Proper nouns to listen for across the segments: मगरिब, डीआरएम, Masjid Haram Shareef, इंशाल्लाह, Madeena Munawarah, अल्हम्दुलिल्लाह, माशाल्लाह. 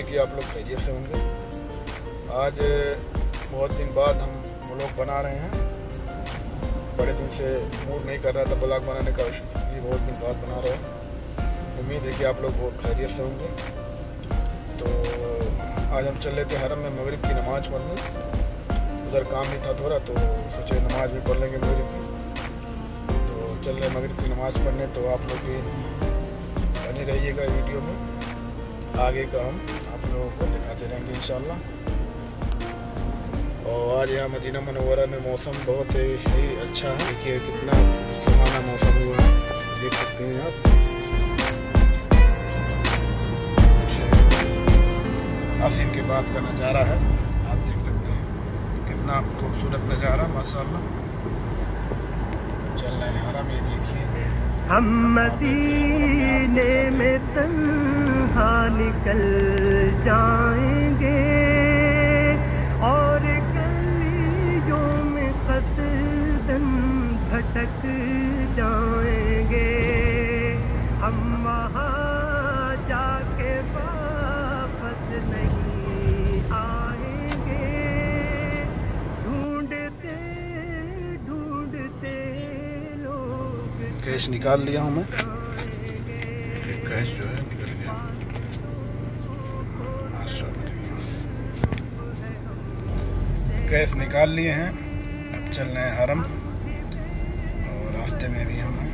है कि आप लोग खैरियत से होंगे। आज बहुत दिन बाद हम व्लॉग बना रहे हैं। बड़े दिन से मूड नहीं कर रहा था व्लॉग बनाने का, इसलिए बहुत दिन बाद बना रहे हैं। उम्मीद है कि आप लोग बहुत खैरियत से होंगे। तो आज हम चल रहे थे हरम में मगरिब की नमाज़ पढ़ने। उधर काम भी था थोड़ा, तो सोचे नमाज़ भी पढ़ लेंगे मगरिब की। तो चल रहे मगरिब की नमाज़ पढ़ने, तो आप लोग भी बने रहिएगा वीडियो में। आगे का हम आप लोगों को दिखाते रहेंगे इंशाल्लाह। और आज यहाँ मदीना मुनव्वरा में मौसम बहुत ही अच्छा है। देखिए कितना सुहाना मौसम हुआ है, देख सकते हैं आप। आसिफ के बाद का नज़ारा है, आप देख सकते हैं कितना खूबसूरत नज़ारा माशाल्लाह। चल रहे हैं हरम, ये देखिए हम मदीने में तन्हा निकल जाएंगे और गलियों में कदम भटक जाएंगे। हम वहाँ जाके वापस नहीं आएंगे। ढूंढते लोग कैश निकाल लिया हूँ मैं, कैश जो है निकल गया। कैश निकाल लिए हैं, अब चल रहे हैं हरम। और रास्ते में भी हम हैं।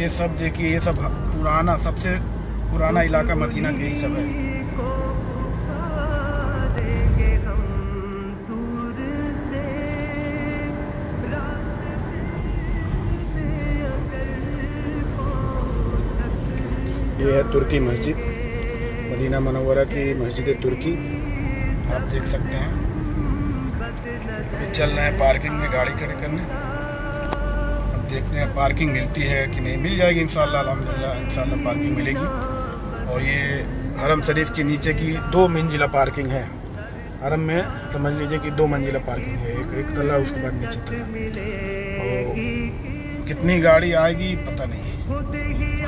ये सब देखिए, ये सब पुराना, सबसे पुराना इलाका मदीना के ही सब है। ये है तुर्की मस्जिद, मदीना मुनव्वरा की मस्जिद तुर्की, आप देख सकते हैं। चल रहे हैं पार्किंग में गाड़ी खड़ी करने। अब देखते हैं पार्किंग मिलती है कि नहीं, मिल जाएगी इंशाल्लाह, अल्हम्दुलिल्लाह इंशाल्लाह पार्किंग मिलेगी। और ये हरम शरीफ के नीचे की 2 मंजिला पार्किंग है। हरम में समझ लीजिए कि 2 मंजिला पार्किंग है, एक तला, उसके बाद नीचे तला। और कितनी गाड़ी आएगी पता नहीं,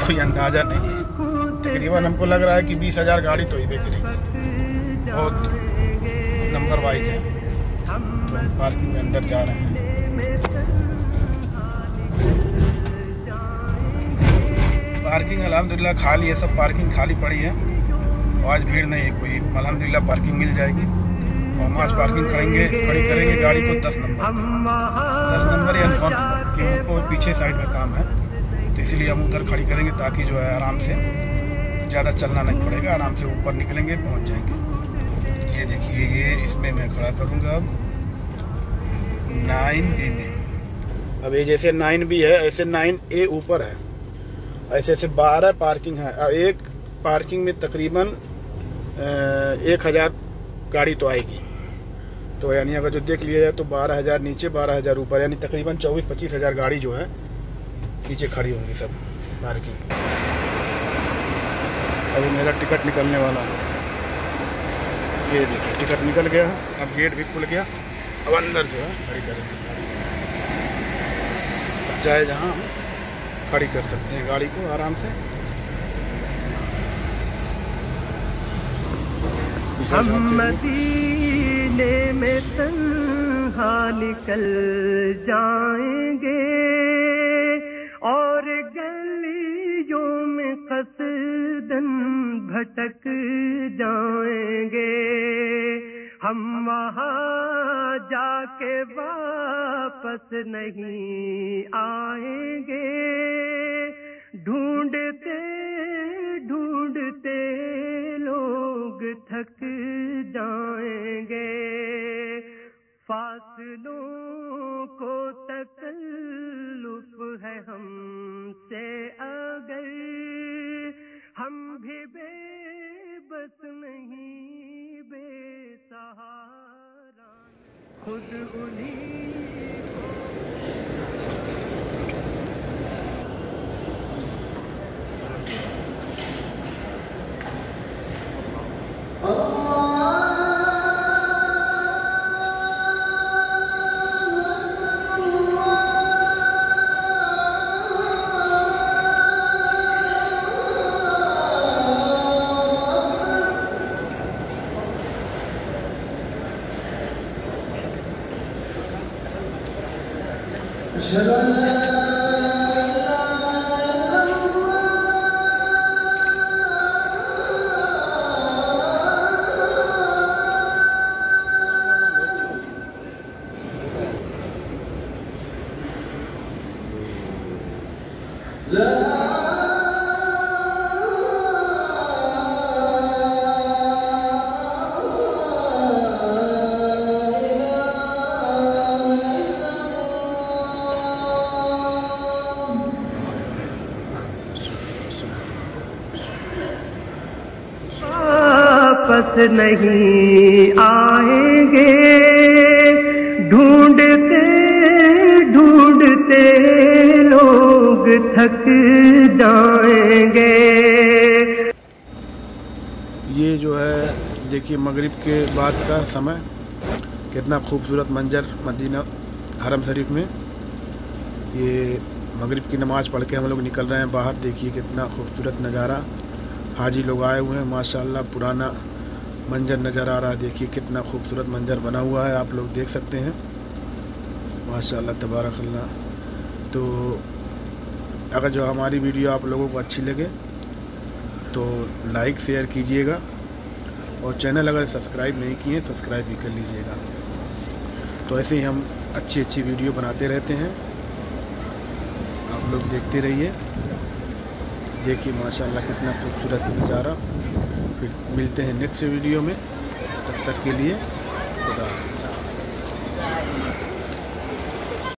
कोई अंदाज़ा नहीं है। तकरीबन हमको लग रहा है कि 20,000 गाड़ी तो ही बिकेगी। बहुत नंबर वाइज है, तो हम पार्किंग में अंदर जा रहे हैं। पार्किंग अल्हम्दुलिल्लाह खाली है, सब पार्किंग खाली पड़ी है। आज भीड़ नहीं है कोई, अल्हम्दुलिल्लाह पार्किंग मिल जाएगी। और हम आज पार्किंग खड़ी करेंगे गाड़ी को 10 नंबर या 9 नंबर, क्योंकि उनको पीछे साइड में काम है। तो इसलिए हम उधर खड़ी करेंगे ताकि जो है आराम से, ज़्यादा चलना नहीं पड़ेगा, आराम से ऊपर निकलेंगे, पहुँच जाएंगे। ये देखिए, ये इसमें मैं खड़ा करूँगा अब 9B में। अब ये जैसे 9B है, ऐसे 9A ऊपर है, ऐसे ऐसे 12 पार्किंग है। अब एक पार्किंग में तकरीबन 1,000 गाड़ी तो आएगी। तो यानी अगर जो देख लिया जाए तो 12,000 नीचे, 12,000 ऊपर, यानी तकरीबन 24-25,000 गाड़ी जो है नीचे खड़ी होंगी सब पार्किंग। अभी मेरा टिकट निकलने वाला है, ये देखिए टिकट निकल गया। अब गेट भी खुल गया, अब अंदर जो है खड़ी करेंगे, चाहे जहाँ हम खड़ी कर सकते हैं गाड़ी को आराम से। हम मदीने में तन्हा निकल जाएंगे और गलियों में खसदन भटक जाएंगे। हम वहाँ जाके वापस नहीं आएंगे। ढूंढते लोग थक जाएंगे। फासलों को तकल्लुफ है हमसे, अगर हम भी बेबस नहीं बेसहारा खुद उन्हीं। नहीं आएंगे ढूंढते ढूंढते लोग थक जाएंगे। ये जो है देखिए मगरिब के बाद का समय, कितना खूबसूरत मंजर मदीना हरम शरीफ में। ये मगरिब की नमाज़ पढ़ के हम लोग निकल रहे हैं बाहर। देखिए कितना खूबसूरत नज़ारा, हाजी लोग आए हुए हैं। माशाल्लाह पुराना मंजर नज़र आ रहा है। देखिए कितना खूबसूरत मंजर बना हुआ है, आप लोग देख सकते हैं। माशाल्लाह तबारकल्लाह। तो अगर जो हमारी वीडियो आप लोगों को अच्छी लगे तो लाइक शेयर कीजिएगा, और चैनल अगर सब्सक्राइब नहीं किए सब्सक्राइब भी कर लीजिएगा। तो ऐसे ही हम अच्छी अच्छी वीडियो बनाते रहते हैं, आप लोग देखते रहिए। देखिए माशाल्लाह कितना खूबसूरत नज़ारा। फिर मिलते हैं नेक्स्ट वीडियो में, तब तक के लिए।